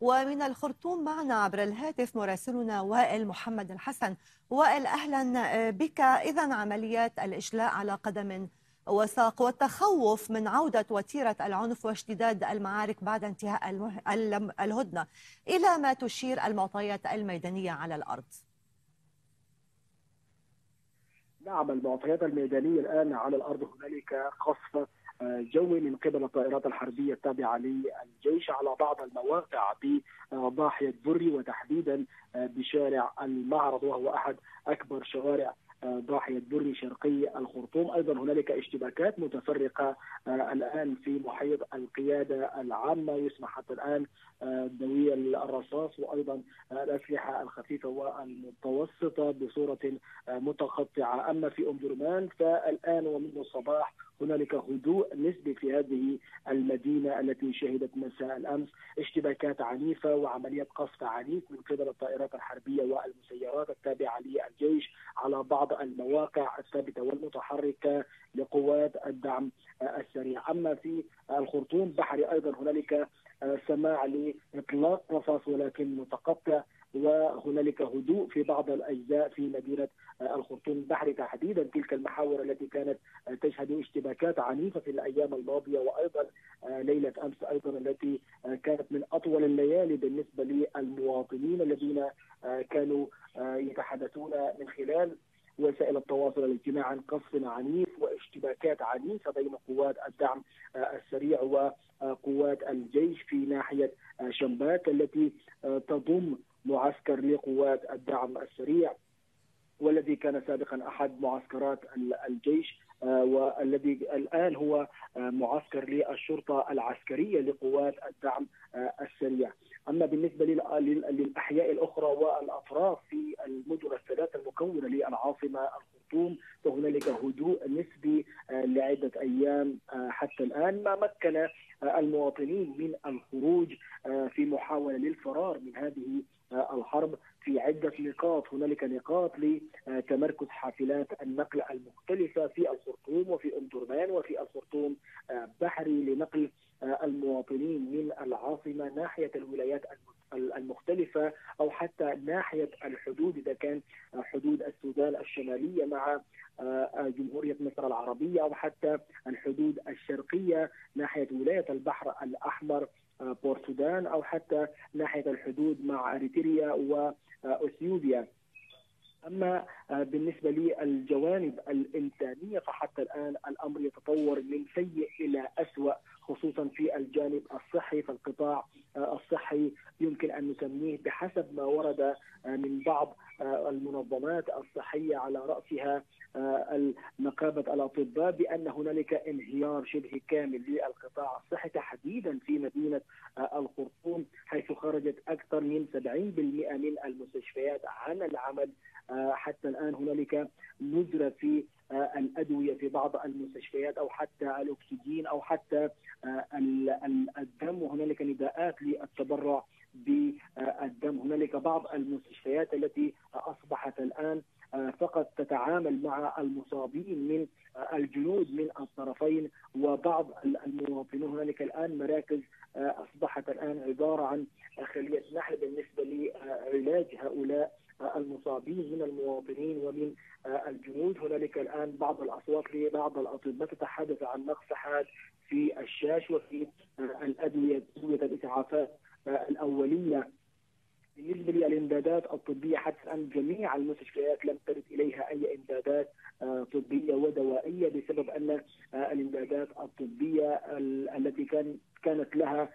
ومن الخرطوم معنا عبر الهاتف مراسلنا وائل محمد الحسن. وائل أهلا بك. إذن عمليات الإجلاء على قدم وساق والتخوف من عودة وتيرة العنف واشتداد المعارك بعد انتهاء الهدنة، إلى ما تشير المعطيات الميدانية على الأرض؟ نعم، المعطيات الميدانية الآن على الأرض هنالك قصف جوي من قبل الطائرات الحربية التابعة للجيش على بعض المواقع بضاحية بري، وتحديدا بشارع المعرض وهو أحد أكبر شوارع ضاحية بري شرقي الخرطوم. أيضا هنالك اشتباكات متفرقة الآن في محيط القيادة العامة، يسمح حتى الآن دوي الرصاص وأيضا الأسلحة الخفيفة والمتوسطة بصورة متقطعة. أما في أم درمان فالآن ومنذ الصباح هنالك هدوء نسبي في هذه المدينة التي شهدت مساء الأمس اشتباكات عنيفة وعمليات قصف عنيف من قبل الطائرات الحربية والمسيرات التابعة للجيش على بعض المواقع الثابتة والمتحركة لقوات الدعم السريع. أما في الخرطوم بحري أيضا هنالك سماع لإطلاق رصاص ولكن متقطع، وهنالك هدوء في بعض الأجزاء في مدينة الخرطوم البحري، تحديدا تلك المحاور التي كانت تشهد اشتباكات عنيفة في الأيام الماضية، وأيضا ليلة أمس أيضا التي كانت من أطول الليالي بالنسبة للمواطنين الذين كانوا يتحدثون من خلال وسائل التواصل الاجتماعي عن قصف عنيف واشتباكات عنيفة بين قوات الدعم السريع وقوات الجيش في ناحية شمبات التي تضم معسكر لقوات الدعم السريع والذي كان سابقا أحد معسكرات الجيش والذي الآن هو معسكر للشرطة العسكرية لقوات الدعم السريع. أما بالنسبة للأحياء الأخرى والأطراف في المدن الثلاثة المكونة للعاصمة الخرطوم فهنالك هدوء نسبي لعدة أيام حتى الآن، ما مكن المواطنين من الخروج في محاولة للفرار من هذه الحرب في عدة نقاط. هنالك نقاط لتمركز حافلات النقل المختلفة في الخرطوم وفي أم درمان وفي الخرطوم بحري لنقل المواطنين من العاصمة ناحية الولايات المختلفة أو حتى ناحية الحدود إذا كان حدود السودان الشمالية مع جمهورية مصر العربية أو حتى الحدود الشرقية ناحية ولاية البحر الأحمر بورتسودان أو حتى ناحية الحدود مع اريتريا وأثيوبيا. أما بالنسبة للجوانب الإنسانية فحتى الآن الأمر يتطور من سيء إلى أسوأ، خصوصا في الجانب الصحي. فالقطاع الصحي يمكن أن نسميه بحسب ما ورد من بعض المنظمات الصحية على رأسها نقابة الأطباء بأن هنالك انهيار شبه كامل للقطاع الصحي تحديدا في مدينة الخرطوم، حيث خرجت أكثر من 70% من المستشفيات عن العمل. حتى الآن هنالك نزرة في الأدوية في بعض المستشفيات أو حتى الأكسجين أو حتى الدم، وهنالك نداءات للتبرع بالدم. هنالك بعض المستشفيات التي أصبحت الآن فقط تتعامل مع المصابين من الجنود من الطرفين وبعض المواطنين. هنالك الآن مراكز أصبحت الآن عبارة عن خلية نحل بالنسبة لعلاج هؤلاء المصابين من المواطنين ومن الجنود. هنالك الآن بعض الأصوات لبعض الأطباء تتحدث عن نقص حاد في الشاش وفي الأدوية الإسعافات الأولية. بالنسبة للإمدادات الطبية حتى الآن جميع المستشفيات لم ترد إليها أي إمدادات طبية ودوائية بسبب أن الإمدادات الطبية التي كانت لها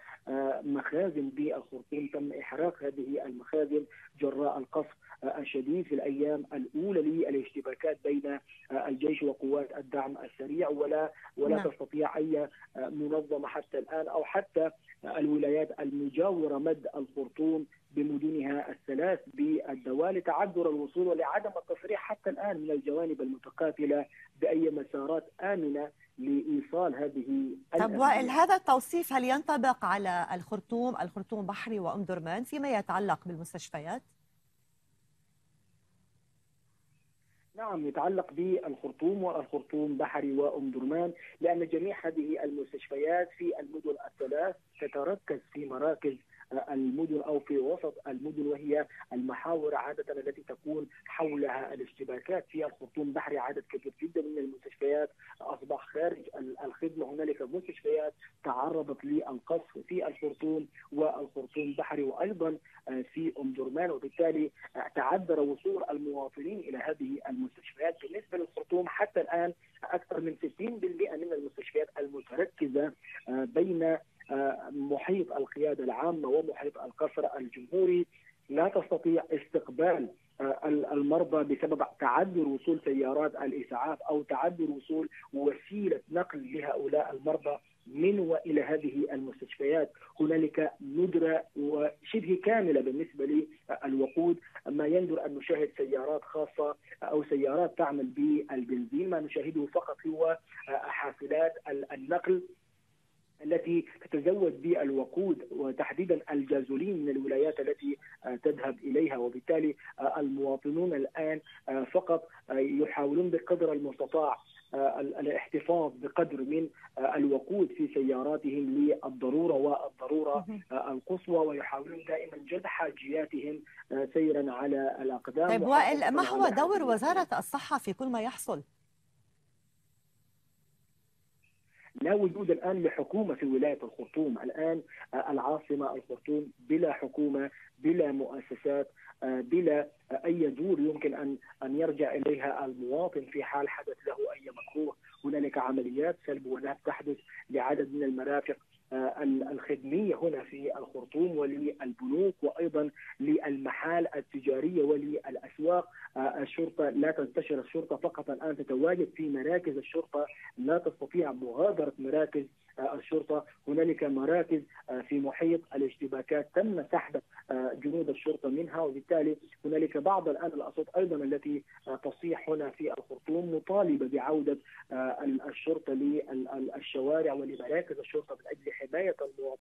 مخازن بالخرطوم تم إحراق هذه المخازن جراء القصف الشديد في الأيام الأولى للاشتباكات بين الجيش وقوات الدعم السريع، ولا تستطيع أي منظمة حتى الآن أو حتى الولايات المجاورة مد الخرطوم بمدنها الثلاث بالدواء لتعذر الوصول ولعدم التصريح حتى الآن من الجوانب المتقاتلة بأي مسارات آمنة لإيصال هذه. طب وائل، هذا التوصيف هل ينطبق على الخرطوم، الخرطوم بحري وأم درمان فيما يتعلق بالمستشفيات؟ نعم، يتعلق بالخرطوم والخرطوم بحري وأم درمان، لأن جميع هذه المستشفيات في المدن الثلاث تتركز في مراكز المدن وسط المدن، وهي المحاور عادة التي تكون حولها الاشتباكات. في الخرطوم بحري عدد كبير جدا من المستشفيات أصبح خارج الخدمة، هنالك مستشفيات تعرضت للقصف في الخرطوم والخرطوم بحري وأيضا في أم درمان، وبالتالي تعذر وصول المواطنين إلى هذه المستشفيات. بالنسبة للخرطوم حتى الآن أكثر من 60% من المستشفيات المتركزة بين محيط القيادة العامة ومحيط القصر الجمهوري لا تستطيع استقبال المرضى بسبب تعذر وصول سيارات الإسعاف أو تعذر وصول وسيلة نقل لهؤلاء المرضى من وإلى هذه المستشفيات. هنالك ندرة وشبه كاملة بالنسبة للوقود، ما يندر أن نشاهد سيارات خاصة أو سيارات تعمل بالبنزين، ما نشاهده فقط هو حافلات النقل التي تتزود بالوقود وتحديدا الجازولين من الولايات التي تذهب إليها. وبالتالي المواطنون الآن فقط يحاولون بقدر المستطاع الاحتفاظ بقدر من الوقود في سياراتهم للضرورة والضرورة القصوى، ويحاولون دائما جلب حاجياتهم سيرا على الأقدام. طيب وائل، ما هو دور وزارة الصحة في كل ما يحصل؟ لا وجود الآن لحكومة في ولاية الخرطوم، الآن العاصمة الخرطوم بلا حكومة، بلا مؤسسات، بلا أي دور يمكن أن يرجع إليها المواطن في حال حدث له أي مكروه. هنالك عمليات سلب ونهب تحدث لعدد من المرافق الخدمية هنا في الخرطوم وللبنوك وأيضا للمحال التجارية وللأسواق. الشرطة لا تنتشر، الشرطة فقط الآن تتواجد في مراكز الشرطة، لا تستطيع مغادرة مراكز الشرطة. هنالك مراكز في محيط الاشتباكات تم سحب جنود الشرطة منها، وبالتالي هنالك بعض الآن الأصوات أيضا التي تصيح هنا في الخرطوم مطالبة بعودة الشرطة للشوارع ولمراكز الشرطة من أجل حماية المواطنين.